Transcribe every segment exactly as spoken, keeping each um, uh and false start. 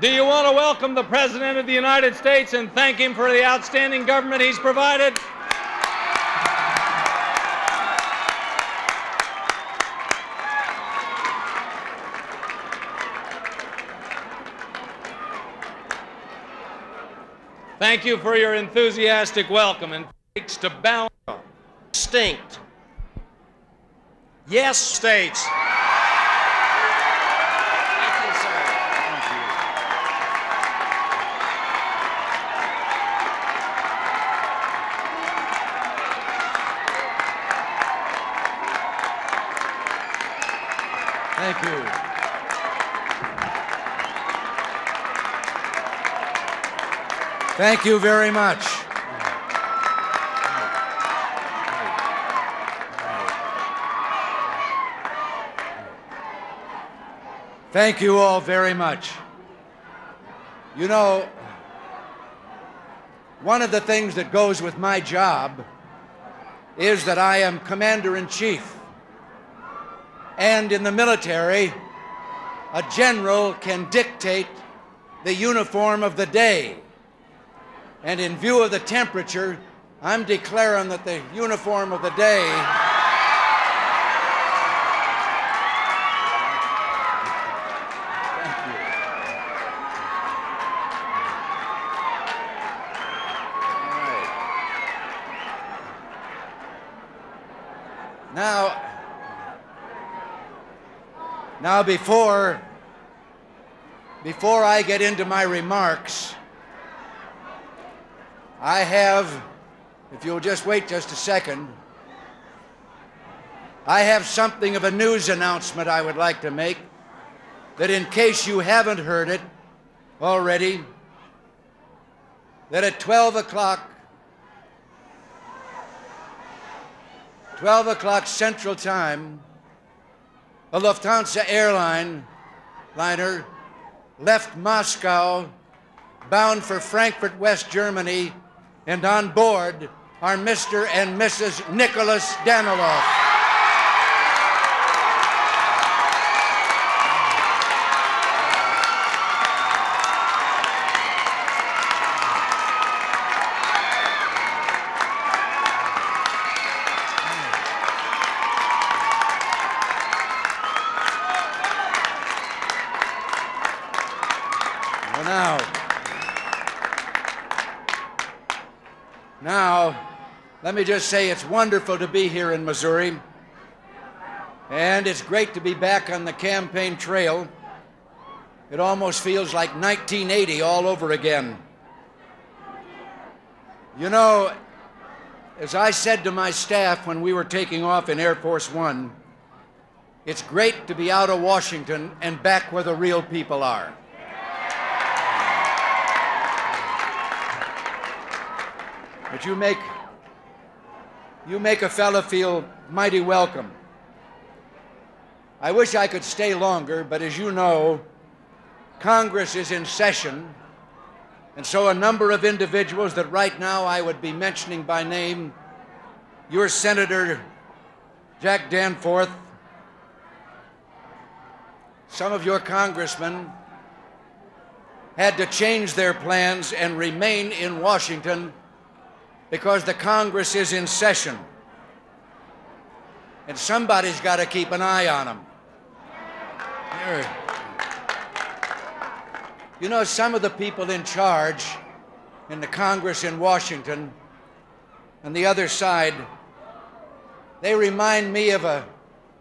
Do you want to welcome the President of the United States and thank him for the outstanding government he's provided? Thank you for your enthusiastic welcome and takes to balance distinct. Yes, states. Thank you, sir. Thank you. Thank you very much. Thank you all very much. You know, one of the things that goes with my job is that I am Commander-in-Chief. And in the military, a general can dictate the uniform of the day. And in view of the temperature, I'm declaring that the uniform of the day Thank you. All right. Now, Now, before, before I get into my remarks, I have, if you'll just wait just a second, I have something of a news announcement I would like to make that, in case you haven't heard it already, that at twelve o'clock, twelve o'clock Central Time, a Lufthansa airline liner left Moscow bound for Frankfurt, West Germany, and on board are Mister and Missus Nicholas Daniloff. Let me just say it's wonderful to be here in Missouri, and it's great to be back on the campaign trail. It almost feels like nineteen eighty all over again. You know, as I said to my staff when we were taking off in Air Force One, it's great to be out of Washington and back where the real people are. But you make You make a fella feel mighty welcome. I wish I could stay longer, but as you know, Congress is in session, and so a number of individuals that right now I would be mentioning by name, your Senator Jack Danforth, some of your congressmen, had to change their plans and remain in Washington because the Congress is in session, and somebody's got to keep an eye on them. Here. You know, some of the people in charge in the Congress in Washington and the other side, they remind me of a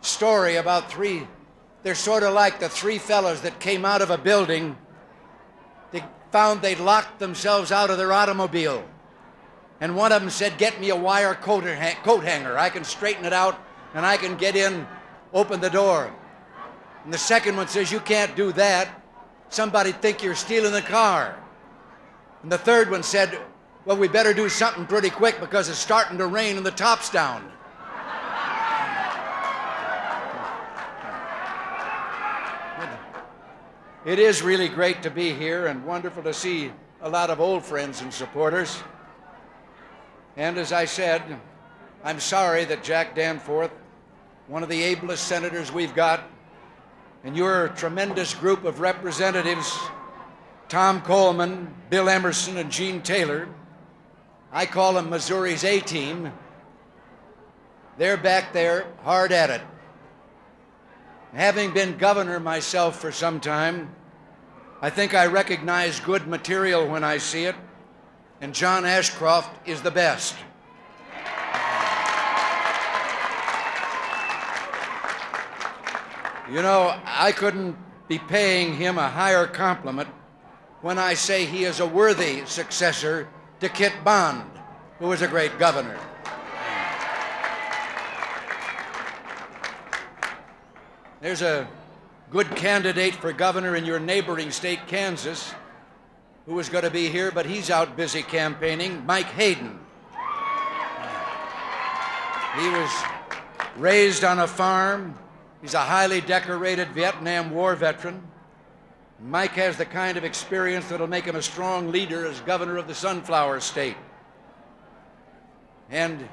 story about three, they're sort of like the three fellas that came out of a building, they found they locked themselves out of their automobile. And one of them said, "Get me a wire coat, ha coat hanger. I can straighten it out, and I can get in, open the door." And the second one says, "You can't do that. Somebody think you're stealing the car." And the third one said, "Well, we better do something pretty quick because it's starting to rain and the top's down." It is really great to be here and wonderful to see a lot of old friends and supporters. And as I said, I'm sorry that Jack Danforth one of the ablest senators we've got, and your tremendous group of representatives, Tom Coleman, Bill Emerson, and Gene Taylor. I call them Missouri's A-team. They're back there, hard at it. Having been governor myself for some time, I think I recognize good material when I see it, and John Ashcroft is the best. You know, I couldn't be paying him a higher compliment when I say he is a worthy successor to Kit Bond, who was a great governor. There's a good candidate for governor in your neighboring state, Kansas, who was going to be here, but he's out busy campaigning, Mike Hayden. He was raised on a farm. He's a highly decorated Vietnam War veteran. Mike has the kind of experience that'll make him a strong leader as governor of the Sunflower State. And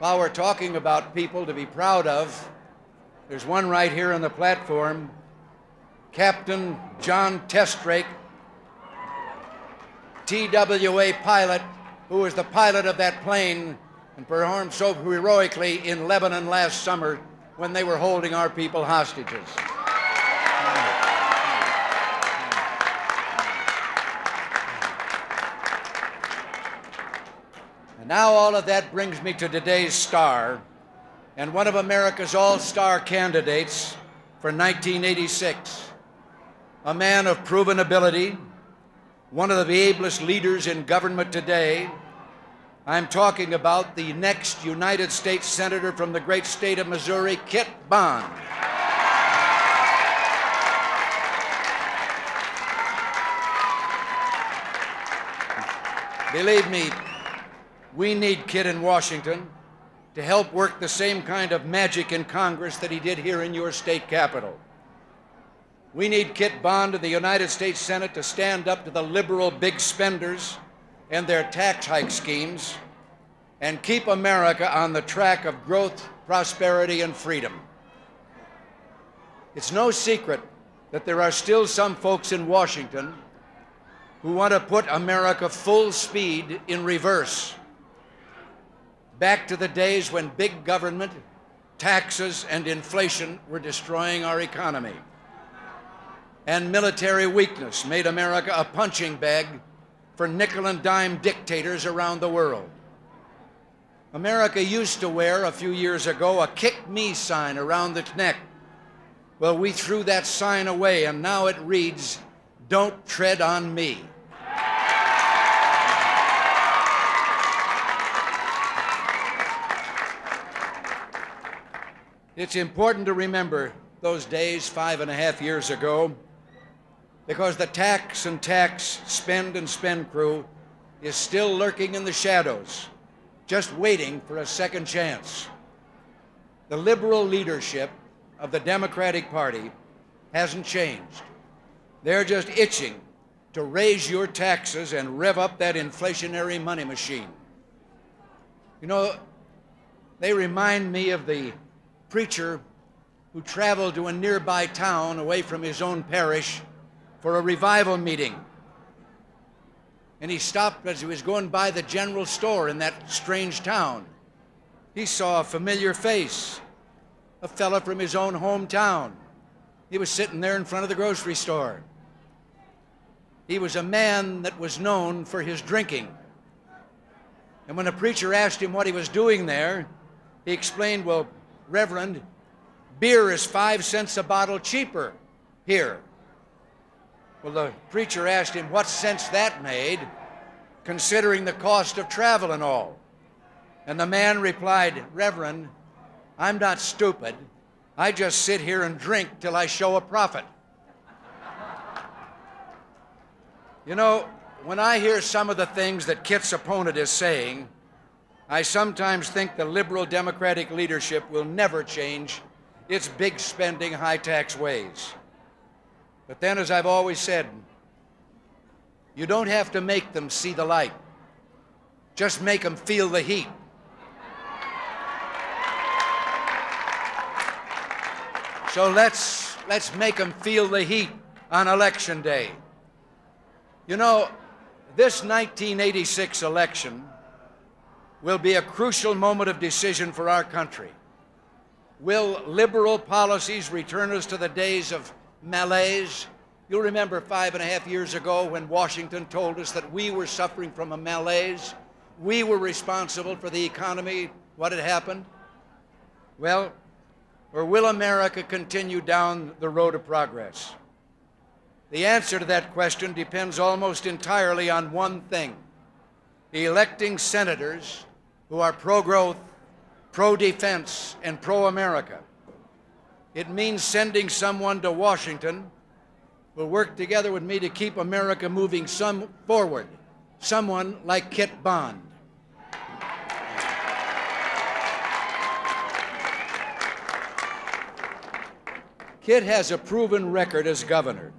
while we're talking about people to be proud of, there's one right here on the platform, Captain John Testrake, T W A pilot, who was the pilot of that plane and performed so heroically in Lebanon last summer when they were holding our people hostages. And now all of that brings me to today's star, and one of America's all-star candidates for nineteen eighty-six. A man of proven ability, one of the ablest leaders in government today. I'm talking about the next United States Senator from the great state of Missouri, Kit Bond. Believe me, we need Kit in Washington to help work the same kind of magic in Congress that he did here in your state capitol. We need Kit Bond in the United States Senate to stand up to the liberal big spenders and their tax hike schemes, and keep America on the track of growth, prosperity, and freedom. It's no secret that there are still some folks in Washington who want to put America full speed in reverse, back to the days when big government, taxes, and inflation were destroying our economy, and military weakness made America a punching bag for nickel and dime dictators around the world. America used to wear, a few years ago, a "kick me" sign around its neck. Well, we threw that sign away, and now it reads, "Don't tread on me." It's important to remember those days five and a half years ago, because the tax and tax, spend and spend crew is still lurking in the shadows, just waiting for a second chance. The liberal leadership of the Democratic Party hasn't changed. They're just itching to raise your taxes and rev up that inflationary money machine. You know, they remind me of the preacher who traveled to a nearby town away from his own parish for a revival meeting. And he stopped as he was going by the general store in that strange town. He saw a familiar face, a fellow from his own hometown. He was sitting there in front of the grocery store. He was a man that was known for his drinking. And when a preacher asked him what he was doing there, he explained, "Well, Reverend, beer is five cents a bottle cheaper here." Well, the preacher asked him what sense that made, considering the cost of travel and all. And the man replied, "Reverend, I'm not stupid. I just sit here and drink till I show a profit." You know, when I hear some of the things that Kit's opponent is saying, I sometimes think the liberal Democratic leadership will never change its big spending, high tax ways. But then, as I've always said, you don't have to make them see the light. Just make them feel the heat. So let's, let's make them feel the heat on Election Day. You know, this nineteen eighty-six election will be a crucial moment of decision for our country. Will liberal policies return us to the days of malaise? You'll remember five and a half years ago when Washington told us that we were suffering from a malaise. We were responsible for the economy, what had happened. Well, or will America continue down the road of progress? The answer to that question depends almost entirely on one thing: electing senators who are pro-growth, pro-defense, and pro-America. It means sending someone to Washington who will work together with me to keep America moving some forward, someone like Kit Bond. Kit has a proven record as governor,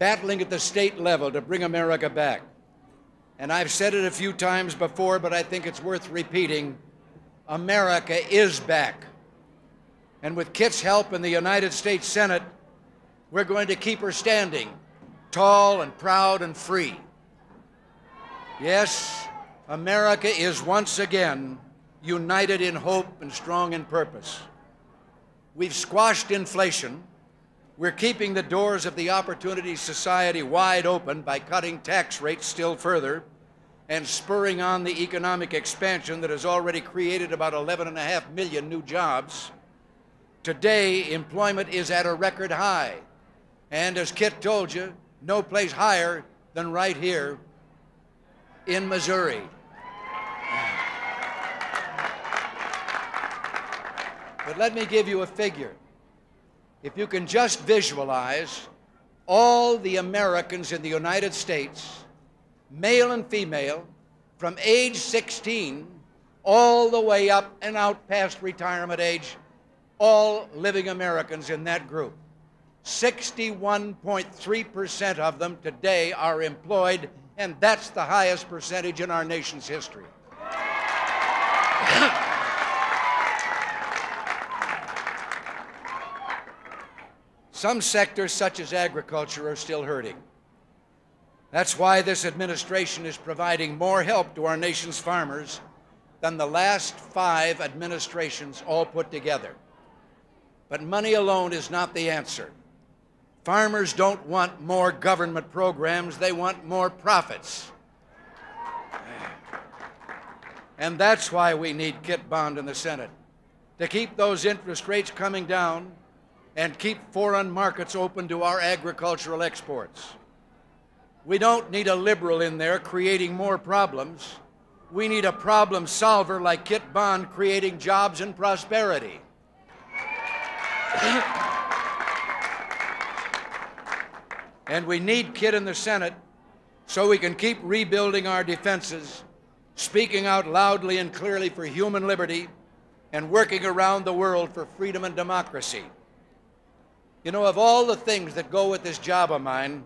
battling at the state level to bring America back. And I've said it a few times before, but I think it's worth repeating. America is back. And with Kit's help in the United States Senate, we're going to keep her standing, tall and proud and free. Yes, America is once again united in hope and strong in purpose. We've squashed inflation. We're keeping the doors of the Opportunity Society wide open by cutting tax rates still further and spurring on the economic expansion that has already created about eleven and a half million new jobs. Today, employment is at a record high. And as Kit told you, no place higher than right here in Missouri. But let me give you a figure. If you can just visualize all the Americans in the United States, male and female, from age sixteen all the way up and out past retirement age, all living Americans in that group, sixty-one point three percent of them today are employed, and that's the highest percentage in our nation's history. Some sectors, such as agriculture, are still hurting. That's why this administration is providing more help to our nation's farmers than the last five administrations all put together. But money alone is not the answer. Farmers don't want more government programs, they want more profits. And that's why we need Kit Bond in the Senate, to keep those interest rates coming down and keep foreign markets open to our agricultural exports. We don't need a liberal in there creating more problems. We need a problem solver like Kit Bond creating jobs and prosperity. And we need Kit in the Senate so we can keep rebuilding our defenses, speaking out loudly and clearly for human liberty, and working around the world for freedom and democracy. You know, of all the things that go with this job of mine,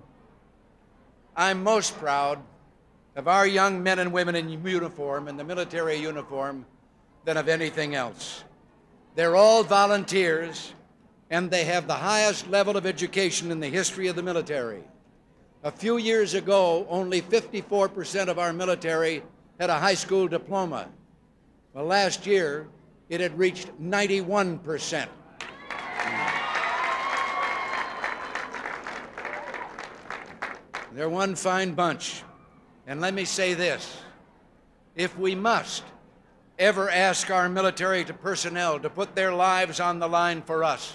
I'm most proud of our young men and women in uniform, in the military uniform, than of anything else. They're all volunteers, and they have the highest level of education in the history of the military. A few years ago, only fifty-four percent of our military had a high school diploma. Well, last year, it had reached ninety-one percent. They're one fine bunch. And let me say this. If we must ever ask our military personnel to put their lives on the line for us,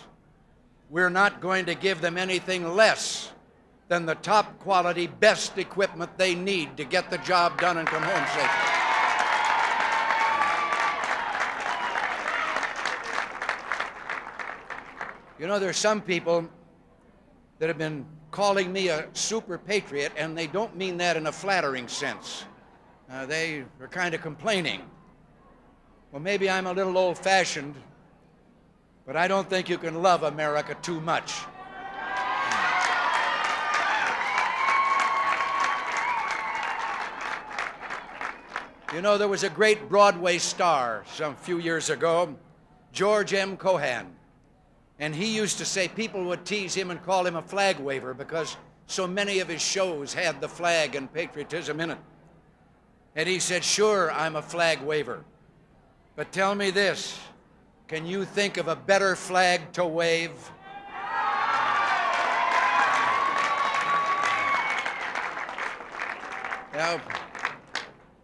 we're not going to give them anything less than the top quality, best equipment they need to get the job done and come home safely. You know, there's some people that have been calling me a super patriot, and they don't mean that in a flattering sense. Uh, they are kind of complaining. Well, maybe I'm a little old-fashioned, but I don't think you can love America too much. You know, there was a great Broadway star some few years ago, George M. Cohan, And he used to say people would tease him and call him a flag waver because so many of his shows had the flag and patriotism in it. And he said, sure, I'm a flag waver, but tell me this, can you think of a better flag to wave? Now,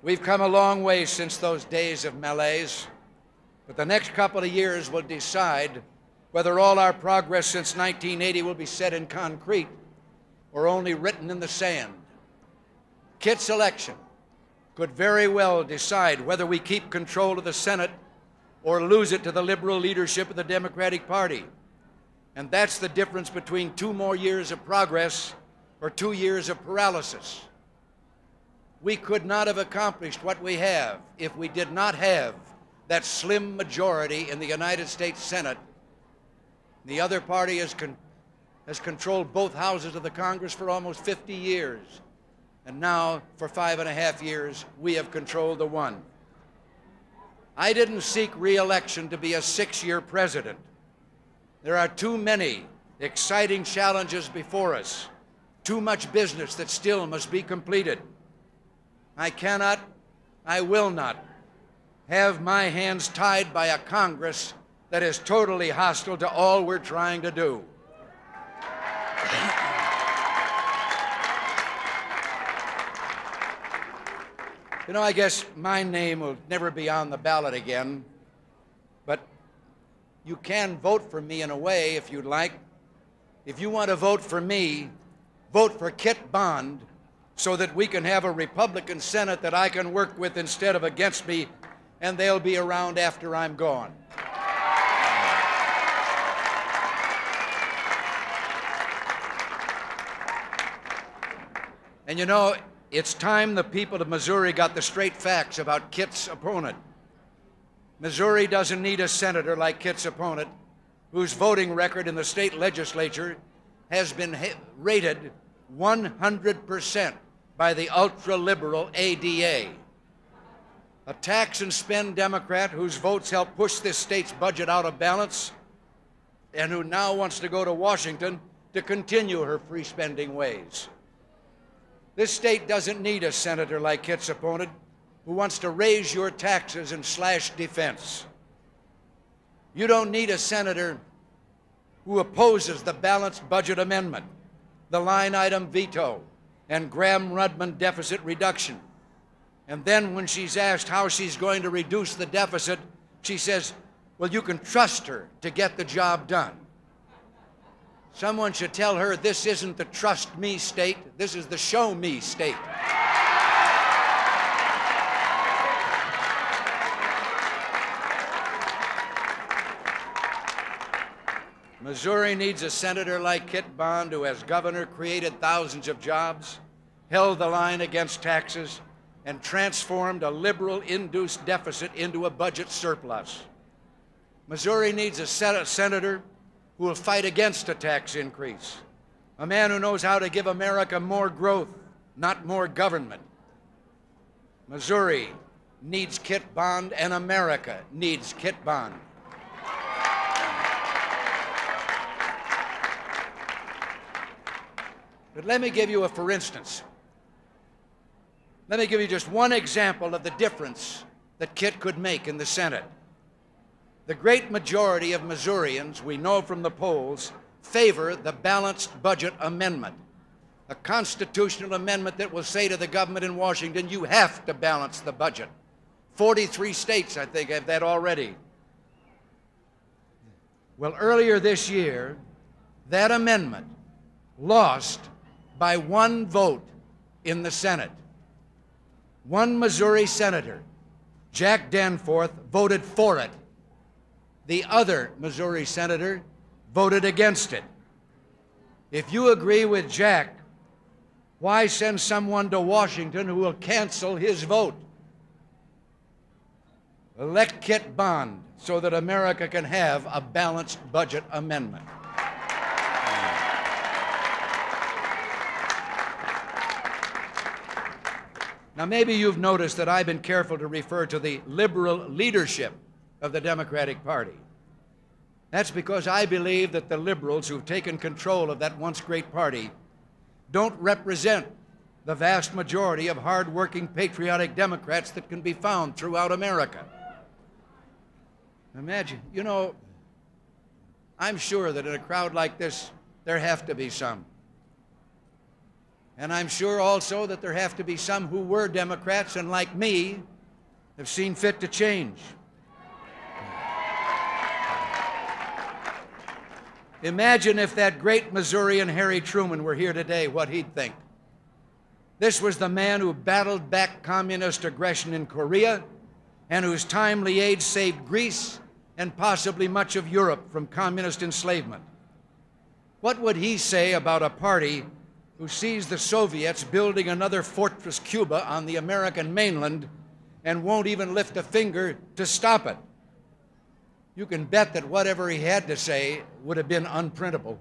we've come a long way since those days of malaise, but the next couple of years will decide whether all our progress since nineteen eighty will be set in concrete or only written in the sand. Kit's election could very well decide whether we keep control of the Senate or lose it to the liberal leadership of the Democratic Party. And that's the difference between two more years of progress or two years of paralysis. We could not have accomplished what we have if we did not have that slim majority in the United States Senate. The other party has, con has controlled both houses of the Congress for almost fifty years. And now, for five and a half years, we have controlled the one. I didn't seek re-election to be a six-year president. There are too many exciting challenges before us, too much business that still must be completed. I cannot, I will not, have my hands tied by a Congress that is totally hostile to all we're trying to do. You know, I guess my name will never be on the ballot again, but you can vote for me in a way if you'd like. If you want to vote for me, vote for Kit Bond, so that we can have a Republican Senate that I can work with instead of against me, and they'll be around after I'm gone. And you know, it's time the people of Missouri got the straight facts about Kit's opponent. Missouri doesn't need a senator like Kit's opponent, whose voting record in the state legislature has been rated one hundred percent by the ultra-liberal A D A. A tax and spend Democrat whose votes helped push this state's budget out of balance and who now wants to go to Washington to continue her free spending ways. This state doesn't need a senator like Kit's opponent who wants to raise your taxes and slash defense. You don't need a senator who opposes the balanced budget amendment, the line item veto, and Graham-Rudman deficit reduction. And then when she's asked how she's going to reduce the deficit, she says, well, you can trust her to get the job done. Someone should tell her this isn't the trust me state, this is the show me state. Missouri needs a senator like Kit Bond, who as governor created thousands of jobs, held the line against taxes, and transformed a liberal-induced deficit into a budget surplus. Missouri needs a senator who will fight against a tax increase, a man who knows how to give America more growth, not more government. Missouri needs Kit Bond, and America needs Kit Bond. But let me give you a for instance. Let me give you just one example of the difference that Kit could make in the Senate. The great majority of Missourians, we know from the polls, favor the balanced budget amendment, a constitutional amendment that will say to the government in Washington, you have to balance the budget. forty-three states, I think, have that already. Well, earlier this year, that amendment lost by one vote in the Senate. One Missouri senator, Jack Danforth, voted for it. The other Missouri senator voted against it. If you agree with Jack, why send someone to Washington who will cancel his vote? Elect Kit Bond so that America can have a balanced budget amendment. Now, maybe you've noticed that I've been careful to refer to the liberal leadership of the Democratic Party. That's because I believe that the liberals who've taken control of that once great party don't represent the vast majority of hard-working, patriotic Democrats that can be found throughout America. Imagine, you know, I'm sure that in a crowd like this, there have to be some. And I'm sure also that there have to be some who were Democrats and, like me, have seen fit to change. Imagine if that great Missourian Harry Truman were here today, what he'd think. This was the man who battled back communist aggression in Korea and whose timely aid saved Greece and possibly much of Europe from communist enslavement. What would he say about a party who sees the Soviets building another fortress Cuba on the American mainland and won't even lift a finger to stop it? You can bet that whatever he had to say would have been unprintable.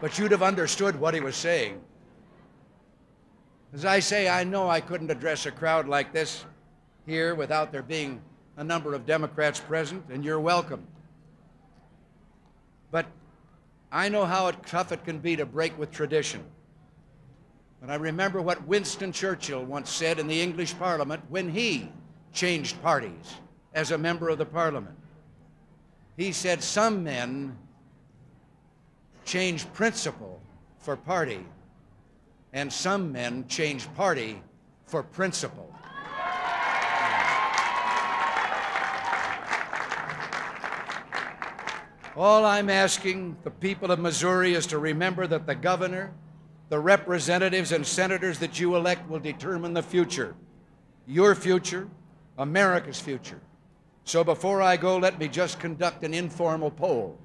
But you'd have understood what he was saying. As I say, I know I couldn't address a crowd like this here without there being a number of Democrats present, and you're welcome. But I know how tough it can be to break with tradition. But I remember what Winston Churchill once said in the English Parliament when he changed parties as a member of the Parliament. He said, some men change principle for party, and some men change party for principle. All I'm asking the people of Missouri is to remember that the governor, the representatives and senators that you elect will determine the future, your future, America's future. So before I go, let me just conduct an informal poll.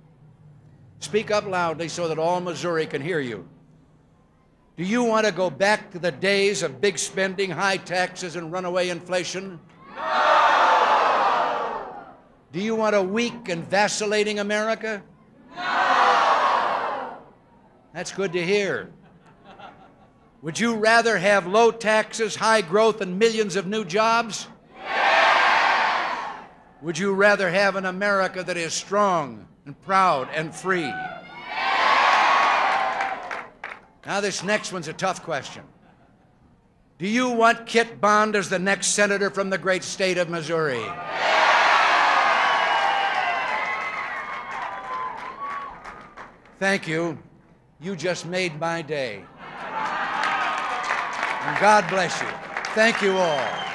Speak up loudly so that all Missouri can hear you. Do you want to go back to the days of big spending, high taxes, and runaway inflation? No! Do you want a weak and vacillating America? No! That's good to hear. Would you rather have low taxes, high growth, and millions of new jobs? Would you rather have an America that is strong and proud and free? Yeah. Now this next one's a tough question. Do you want Kit Bond as the next senator from the great state of Missouri? Yeah. Thank you. You just made my day. And God bless you. Thank you all.